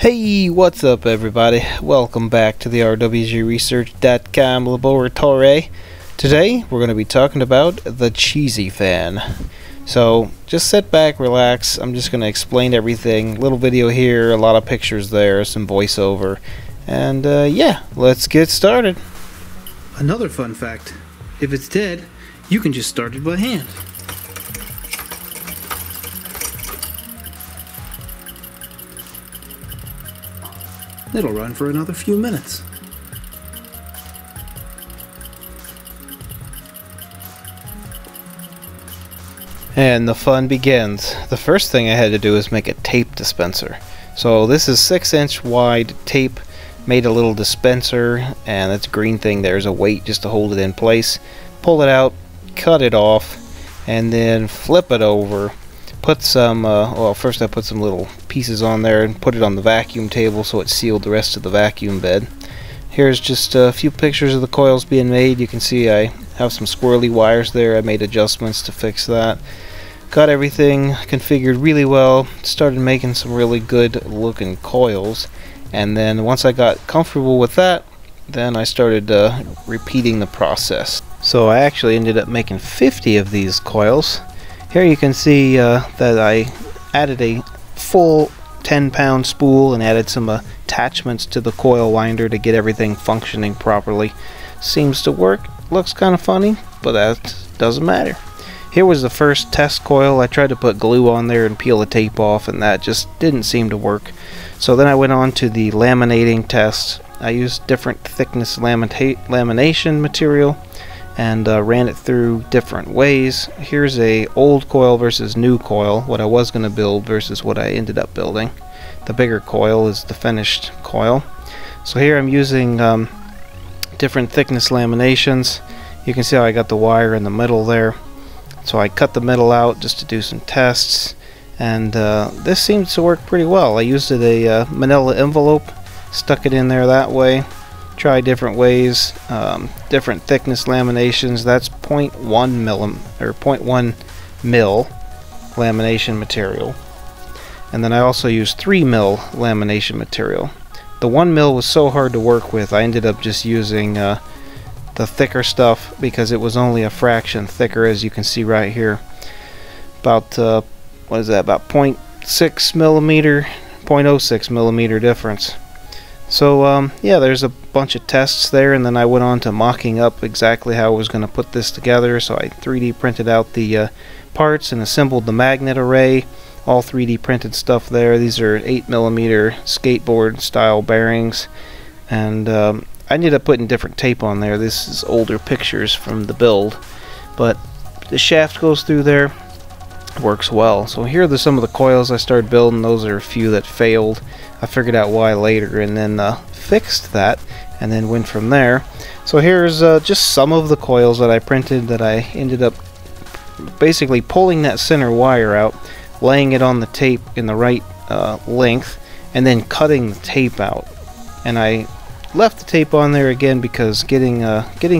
Hey, what's up everybody? Welcome back to the RWGResearch.com laboratory. Today we're going to be talking about the Cheesy Fan. So just sit back, relax, I'm just going to explain everything. Little video here, a lot of pictures there, some voiceover, and yeah, let's get started. Another fun fact, if it's dead, you can just start it by hand. It'll run for another few minutes. And the fun begins. The first thing I had to do is make a tape dispenser. So this is 6-inch wide tape, made a little dispenser, and that green thing there is a weight just to hold it in place. Pull it out, cut it off, and then flip it over. Put some, well, first I put some little pieces on there and put it on the vacuum table so it sealed the rest of the vacuum bed. Here's just a few pictures of the coils being made. You can see I have some squirrely wires there. I made adjustments to fix that. Got everything configured really well. Started making some really good looking coils. And then once I got comfortable with that, then I started repeating the process. So I actually ended up making 50 of these coils. Here you can see that I added a full 10-pound spool and added some attachments to the coil winder to get everything functioning properly. Seems to work, looks kind of funny, but that doesn't matter. Here was the first test coil. I tried to put glue on there and peel the tape off, and that just didn't seem to work. So then I went on to the laminating test. I used different thickness lamination material and ran it through different ways. Here's a old coil versus new coil, what I was going to build versus what I ended up building. The bigger coil is the finished coil. So here I'm using different thickness laminations. You can see how I got the wire in the middle there. So I cut the middle out just to do some tests, and this seems to work pretty well. I used a manila envelope, stuck it in there that way. Try different ways, different thickness laminations. That's 0.1 mil lamination material, and then I also used 3 mil lamination material. The 1 mil was so hard to work with, I ended up just using the thicker stuff because it was only a fraction thicker, as you can see right here. About what is that? About 0.06 millimeter difference. So yeah, there's a bunch of tests there, and then I went on to mocking up exactly how I was going to put this together. So I 3D printed out the parts and assembled the magnet array, all 3D printed stuff there. These are 8 millimeter skateboard style bearings, and I ended up putting different tape on there. This is older pictures from the build, but the shaft goes through there, works well. So here are some of the coils I started building. Those are a few that failed. I figured out why later, and then fixed that, and then went from there. So here's just some of the coils that I printed that I ended up basically pulling that center wire out, laying it on the tape in the right length, and then cutting the tape out. And I left the tape on there again because getting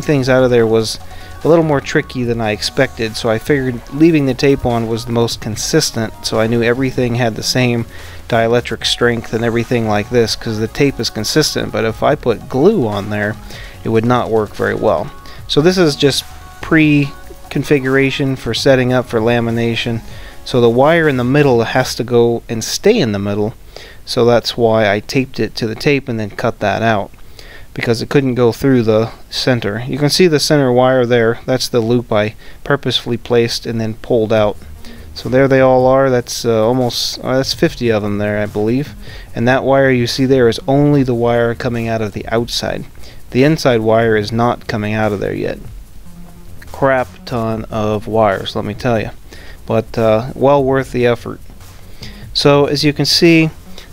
things out of there was a little more tricky than I expected, so I figured leaving the tape on was the most consistent, so I knew everything had the same dielectric strength and everything like this because the tape is consistent. But if I put glue on there, it would not work very well. So this is just pre-configuration for setting up for lamination. So the wire in the middle has to go and stay in the middle, so that's why I taped it to the tape and then cut that out, because it couldn't go through the center. You can see the center wire there. That's the loop I purposefully placed and then pulled out. So there they all are. That's that's 50 of them there, I believe. And that wire you see there is only the wire coming out of the outside. The inside wire is not coming out of there yet. Crap ton of wires, let me tell you. But well worth the effort. So as you can see,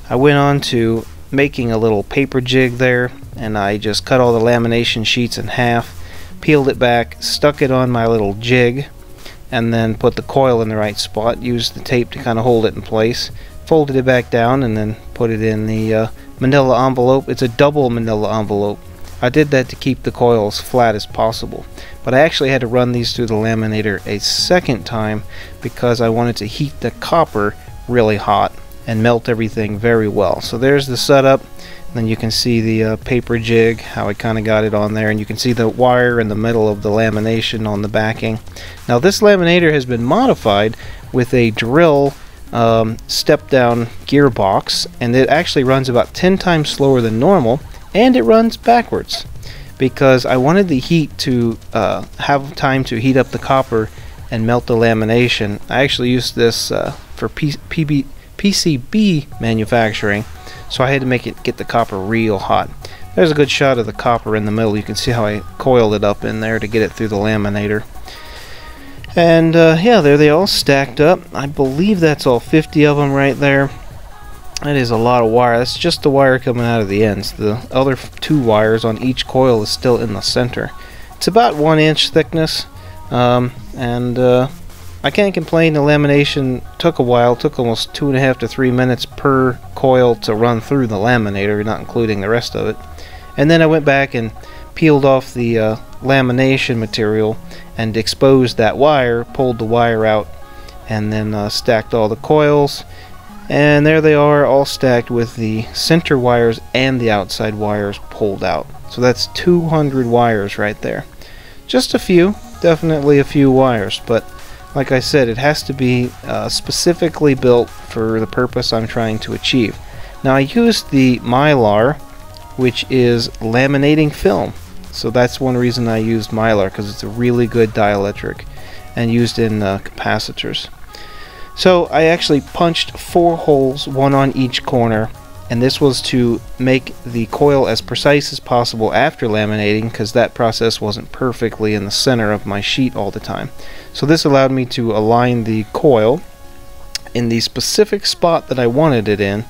I went on to making a little paper jig there, and I just cut all the lamination sheets in half, peeled it back, stuck it on my little jig, and then put the coil in the right spot, used the tape to kind of hold it in place, folded it back down, and then put it in the manila envelope. It's a double manila envelope. I did that to keep the coils flat as possible, but I actually had to run these through the laminator a second time because I wanted to heat the copper really hot and melt everything very well. So there's the setup. And then you can see the paper jig, how I kind of got it on there, and you can see the wire in the middle of the lamination on the backing. Now this laminator has been modified with a drill step-down gearbox, and it actually runs about 10 times slower than normal, and it runs backwards because I wanted the heat to have time to heat up the copper and melt the lamination. I actually used this for PCB manufacturing, so I had to make it get the copper real hot. There's a good shot of the copper in the middle. You can see how I coiled it up in there to get it through the laminator. And yeah, there they all stacked up. I believe that's all 50 of them right there. That is a lot of wire. That's just the wire coming out of the ends. The other two wires on each coil is still in the center. It's about 1 inch thickness, I can't complain. The lamination took a while. It took almost 2.5 to 3 minutes per coil to run through the laminator, not including the rest of it. And then I went back and peeled off the lamination material and exposed that wire, pulled the wire out, and then stacked all the coils. And there they are, all stacked with the center wires and the outside wires pulled out. So that's 200 wires right there. Just a few, definitely a few wires, but like I said, it has to be specifically built for the purpose I'm trying to achieve. Now I used the Mylar, which is laminating film. So that's one reason I used Mylar, because it's a really good dielectric and used in capacitors. So I actually punched 4 holes, one on each corner, and this was to make the coil as precise as possible after laminating, because that process wasn't perfectly in the center of my sheet all the time. So this allowed me to align the coil in the specific spot that I wanted it in,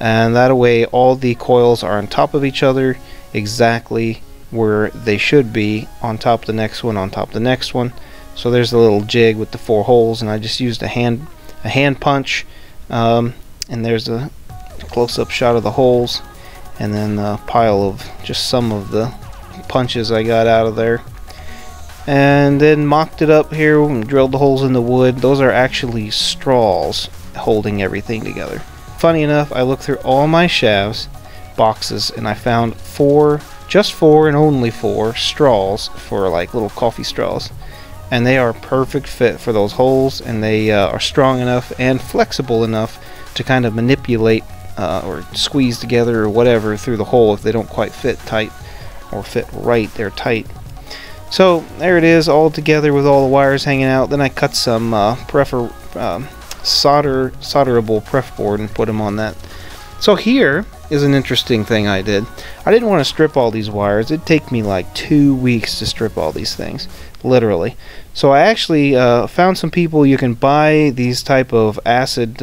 and that way all the coils are on top of each other exactly where they should be, on top of the next one, on top of the next one. So there's the little jig with the 4 holes, and I just used a hand punch, and there's a close-up shot of the holes, and then a pile of just some of the punches I got out of there, and then mocked it up here and drilled the holes in the wood. Those are actually straws holding everything together. Funny enough, I looked through all my shavs boxes and I found 4, just 4 and only 4 straws, for like little coffee straws. And they are perfect fit for those holes, and they are strong enough and flexible enough to kind of manipulate or squeeze together or whatever through the hole if they don't quite fit tight or fit right. They're tight. So there it is, all together with all the wires hanging out. Then I cut some solderable pref board and put them on that. So here is an interesting thing I did. I didn't want to strip all these wires. It'd take me like 2 weeks to strip all these things, literally. So I actually found some people. You can buy these type of acid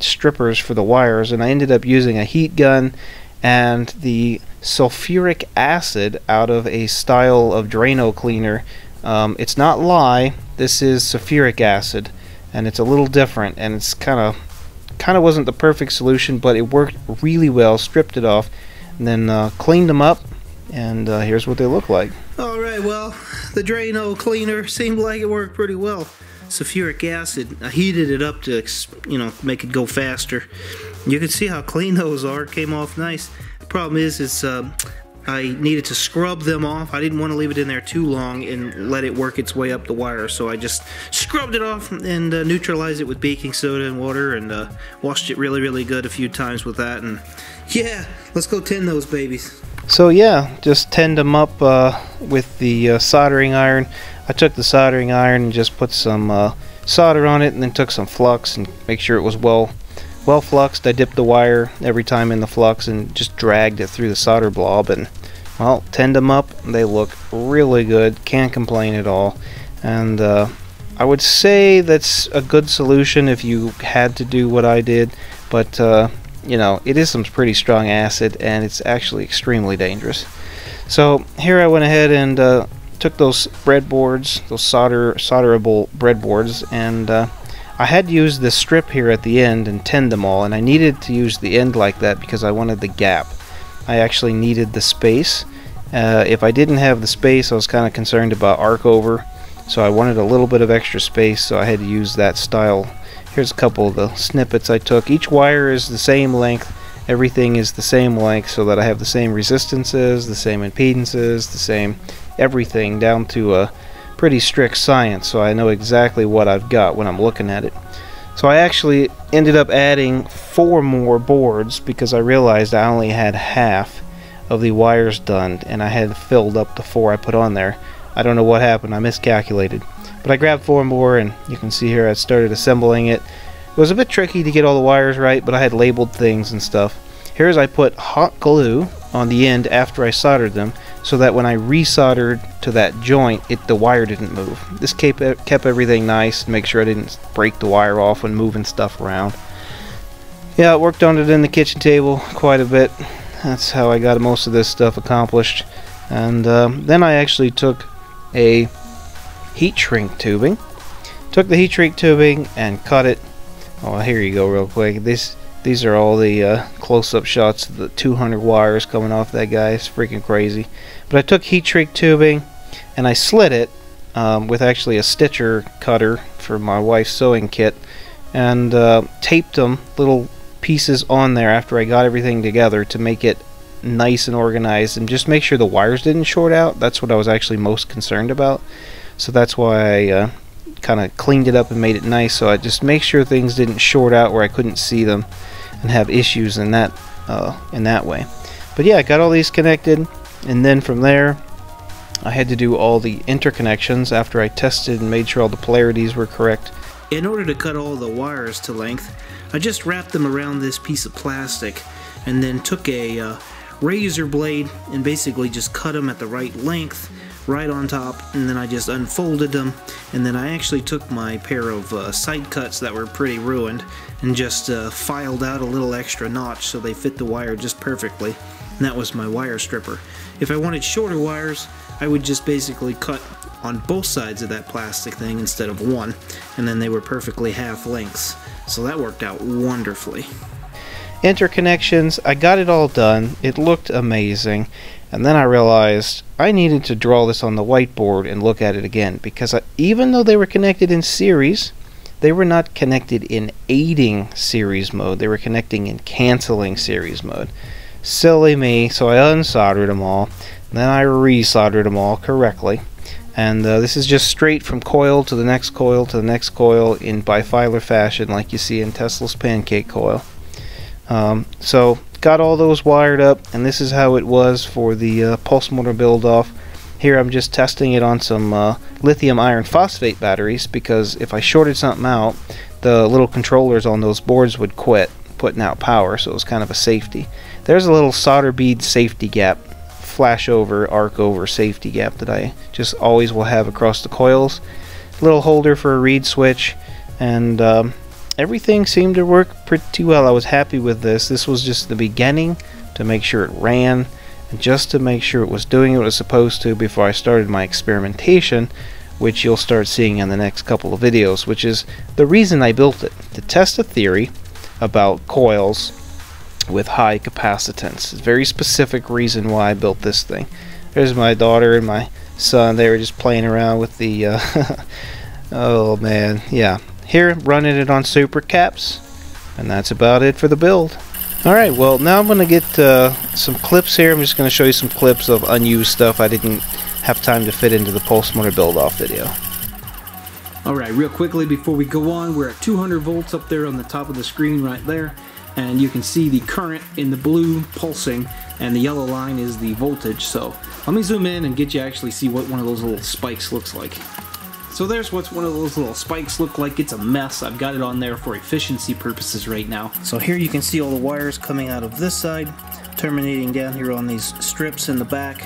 strippers for the wires, and I ended up using a heat gun and the sulfuric acid out of a style of Drano cleaner. It's not lye. This is sulfuric acid, and it's a little different, and it's kind of wasn't the perfect solution, but it worked really well. Stripped it off and then cleaned them up, and here's what they look like. Alright, well, the Drano cleaner seemed like it worked pretty well. Sulfuric acid, I heated it up to, you know, make it go faster. You can see how clean those are. Came off nice. The problem is I needed to scrub them off. I didn't want to leave it in there too long and let it work its way up the wire, so I just scrubbed it off and neutralized it with baking soda and water, and washed it really, really good a few times with that. And yeah, let's go tin those babies. So yeah, just tinned them up with the soldering iron. I took the soldering iron and just put some solder on it, and then took some flux and make sure it was well fluxed. I dipped the wire every time in the flux and just dragged it through the solder blob, and well, tinned them up. They look really good. Can't complain at all. And I would say that's a good solution if you had to do what I did, but you know, it is some pretty strong acid, and it's actually extremely dangerous. So here I went ahead and took those breadboards, those solderable breadboards, and I had used this strip here at the end and tinned them all, and I needed to use the end like that because I wanted the gap. I actually needed the space. If I didn't have the space, I was kind of concerned about arc over, so I wanted a little bit of extra space, so I had to use that style Here's a couple of the snippets I took. Each wire is the same length. Everything is the same length so that I have the same resistances, the same impedances, the same everything down to a pretty strict science, so I know exactly what I've got when I'm looking at it. So I actually ended up adding 4 more boards because I realized I only had half of the wires done and I had filled up the 4 I put on there. I don't know what happened, I miscalculated. But I grabbed 4 more and you can see here I started assembling it. It was a bit tricky to get all the wires right, but I had labeled things and stuff. Here's I put hot glue on the end after I soldered them so that when I resoldered to that joint, the wire didn't move. This kept everything nice and make sure I didn't break the wire off when moving stuff around. Yeah, I worked on it in the kitchen table quite a bit. That's how I got most of this stuff accomplished. And then I actually took a heat shrink tubing. Took the heat shrink tubing and cut it. Oh, here you go real quick. These are all the close-up shots of the 200 wires coming off that guy. It's freaking crazy. But I took heat shrink tubing and I slit it with actually a stitcher cutter for my wife's sewing kit and taped them little pieces on there after I got everything together to make it nice and organized and just make sure the wires didn't short out. That's what I was actually most concerned about. So that's why I kind of cleaned it up and made it nice, so I just make sure things didn't short out where I couldn't see them and have issues in that way. But yeah, I got all these connected, and then from there I had to do all the interconnections after I tested and made sure all the polarities were correct. In order to cut all the wires to length, I just wrapped them around this piece of plastic and then took a razor blade and basically just cut them at the right length right on top, and then I just unfolded them, and then I actually took my pair of side cuts that were pretty ruined and just filed out a little extra notch so they fit the wire just perfectly, and that was my wire stripper. If I wanted shorter wires, I would just basically cut on both sides of that plastic thing instead of one, and then they were perfectly half lengths, so that worked out wonderfully. Interconnections, I got it all done, it looked amazing, and then I realized I needed to draw this on the whiteboard and look at it again, because even though they were connected in series, they were not connected in aiding series mode, they were connecting in canceling series mode. Silly me, so I unsoldered them all, then I resoldered them all correctly, and this is just straight from coil to the next coil to the next coil in bifilar fashion like you see in Tesla's pancake coil. So got all those wired up, and this is how it was for the pulse motor build off. Here I'm just testing it on some lithium iron phosphate batteries, because if I shorted something out, the little controllers on those boards would quit putting out power, so it was kind of a safety. There's a little solder bead safety gap, flash over, arc over safety gap that I just always will have across the coils. Little holder for a reed switch, and everything seemed to work pretty well. I was happy with this. This was just the beginning to make sure it ran and just to make sure it was doing what it was supposed to before I started my experimentation, which you'll start seeing in the next couple of videos, which is the reason I built it, to test a theory about coils with high capacitance. It's a very specific reason why I built this thing. There's my daughter and my son. They were just playing around with the oh man, yeah. Here, running it on super caps, and that's about it for the build. Alright, well now I'm going to get some clips here. I'm just going to show you some clips of unused stuff I didn't have time to fit into the pulse motor build-off video. Alright, real quickly before we go on, we're at 200 volts up there on the top of the screen right there, and you can see the current in the blue pulsing, and the yellow line is the voltage. So let me zoom in and get you actually see what one of those little spikes looks like. So there's what one of those little spikes look like. It's a mess. I've got it on there for efficiency purposes right now. So here you can see all the wires coming out of this side, terminating down here on these strips in the back.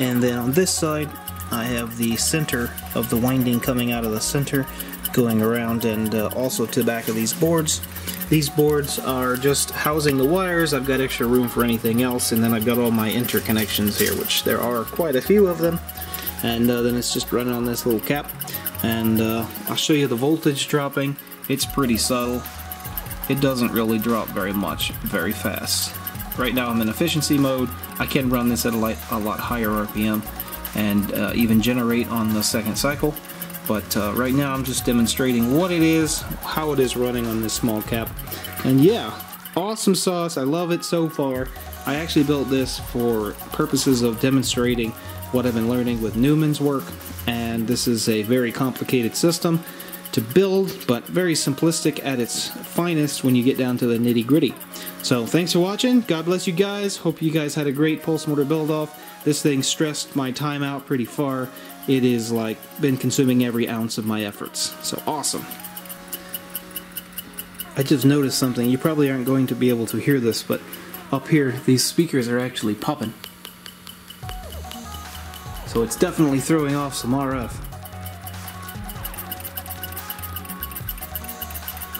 And then on this side, I have the center of the winding coming out of the center, going around and also to the back of these boards. These boards are just housing the wires. I've got extra room for anything else. And then I've got all my interconnections here, which there are quite a few of them. And then it's just running on this little cap, and I'll show you the voltage dropping. It's pretty subtle. It doesn't really drop very much, very fast. Right now I'm in efficiency mode. I can run this at a lot higher RPM and even generate on the second cycle, But right now I'm just demonstrating what it is, how it is running on this small cap. And yeah, awesome sauce. I love it so far. I actually built this for purposes of demonstrating what I've been learning with Newman's work. And this is a very complicated system to build, but very simplistic at its finest when you get down to the nitty-gritty. So thanks for watching. God bless you guys. Hope you guys had a great pulse motor build-off. This thing stressed my time out pretty far. It is like been consuming every ounce of my efforts. So awesome. I just noticed something. You probably aren't going to be able to hear this, but up here these speakers are actually popping. So it's definitely throwing off some RF.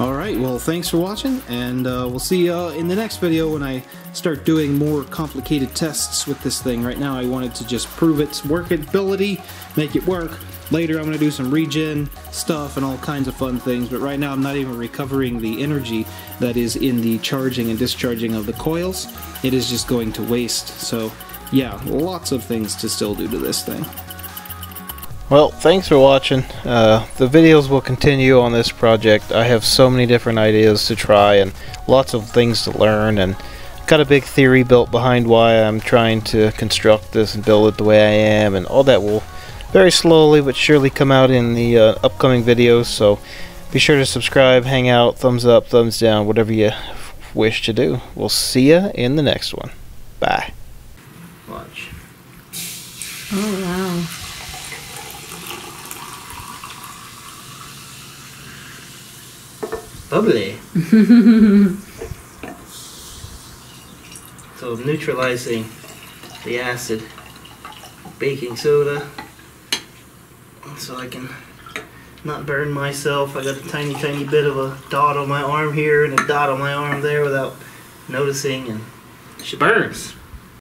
Alright, well thanks for watching, and we'll see you in the next video when I start doing more complicated tests with this thing. Right now I wanted to just prove its workability, make it work. Later I'm going to do some regen stuff and all kinds of fun things, but right now I'm not even recovering the energy that is in the charging and discharging of the coils. It is just going to waste, so yeah, lots of things to still do to this thing. Well, thanks for watching. The videos will continue on this project. I have so many different ideas to try and lots of things to learn, and got a big theory built behind why I'm trying to construct this and build it the way I am, and all that will very slowly but surely come out in the upcoming videos. So be sure to subscribe, hang out, thumbs up, thumbs down, whatever you wish to do. We'll see you in the next one. Bye. Watch. Oh, wow. Lovely. So neutralizing the acid, baking soda, so I can not burn myself. I got a tiny, tiny bit of a dot on my arm here and a dot on my arm there without noticing, and she burns.